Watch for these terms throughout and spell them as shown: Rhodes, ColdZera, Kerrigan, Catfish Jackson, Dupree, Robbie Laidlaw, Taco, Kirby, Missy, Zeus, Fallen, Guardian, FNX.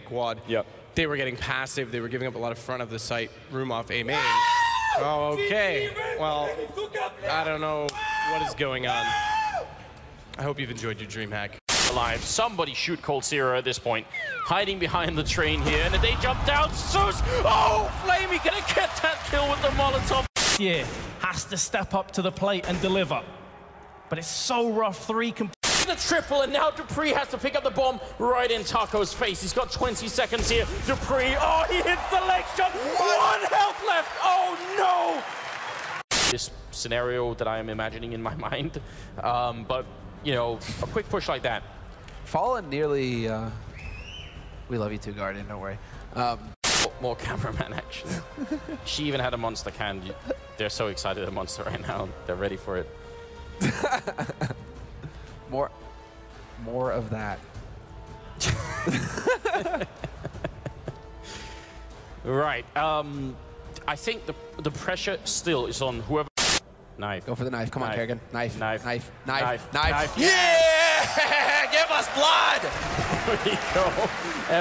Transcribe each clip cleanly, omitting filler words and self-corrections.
quad. Yep. They were getting passive. They were giving up a lot of front of the site room off A main. Oh, okay. Well, I don't know what is going on. I hope you've enjoyed your dream hack. Alive. Somebody shoot ColdZera at this point. Hiding behind the train here, and they jump down. Zeus! Oh, Flamey gonna get that kill with the Molotov. Yeah, has to step up to the plate and deliver. But it's so rough. Three complete. The triple, and now Dupree has to pick up the bomb right in Taco's face. He's got 20 seconds here. Dupree, oh, he hits the leg shot. One health left. Oh, no. This scenario that I am imagining in my mind, but, you know, a quick push like that. Fallen nearly, we love you too, Guardian, don't worry. More cameraman action. She even had a monster can. They're so excited at monster right now. They're ready for it. More of that. Right. I think the pressure still is on whoever. Knife. Go for the knife. Come on, Kerrigan. Knife. Knife. Knife. Knife. Knife. Yeah! Give us blood! There you go.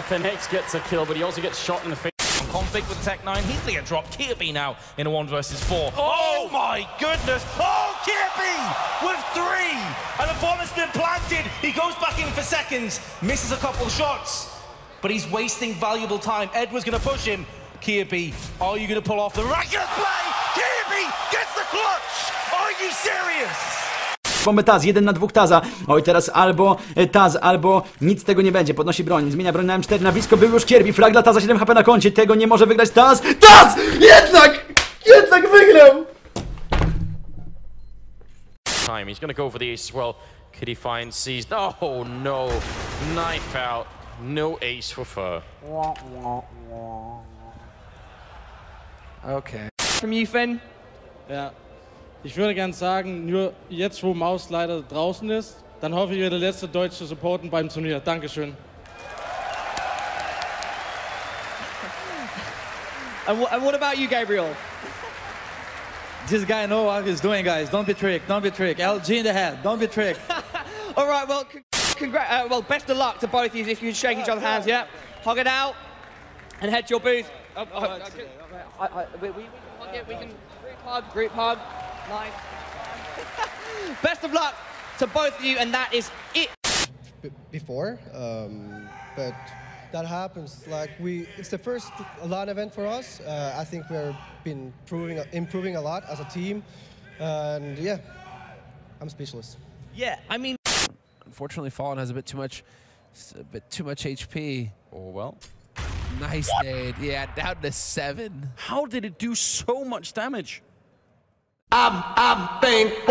FNX gets a kill, but he also gets shot in the face. Conflict with Tech9. He's going to drop Kirby now in a 1v4. Oh my goodness! Oh, Kirby with three! And the bomb has been planted. He goes back in for seconds, misses a couple shots, but he's wasting valuable time. Edward's going to push him. Kirby, are you going to pull off the miraculous play? Kirby gets the clutch! Are you serious? Mamy Taz, 1 na 2 Taza. Oj, teraz albo Taz, albo nic z tego nie będzie. Podnosi broń, zmienia broń na M4, na blisko był już Kirby. Frag dla Taza, 7 HP na koncie. Tego nie może wygrać Taz. Taz! Jednak wygrał! Time. He's gonna go for the ace as well. Could he find C's? Oh no! Knife out. No ace for Fur. Okay. From you, Finn? Yeah. Ich würde gern sagen, nur jetzt, wo Maus leider draußen ist, dann hoffe ich, wir der letzte Deutsche supporten beim Turnier. Dankeschön. And what about you, Gabriel? This guy knows what he's doing, guys. Don't be tricked. Don't be tricked. LG in the head. Don't be tricked. All right. Well, well, best of luck to both of you. If you shake each other's hands, yeah. Hug it out and head to your booth. We can group hug. Group hug. Nice. Best of luck to both of you, and that is it. Before, but that happens. Like it's the first LAN event for us. I think we've been improving a lot as a team, and yeah, I'm speechless. Yeah, I mean, unfortunately, Fallen has a bit too much HP. Oh well. Nice nade. Yeah, down to 7. How did it do so much damage? I've been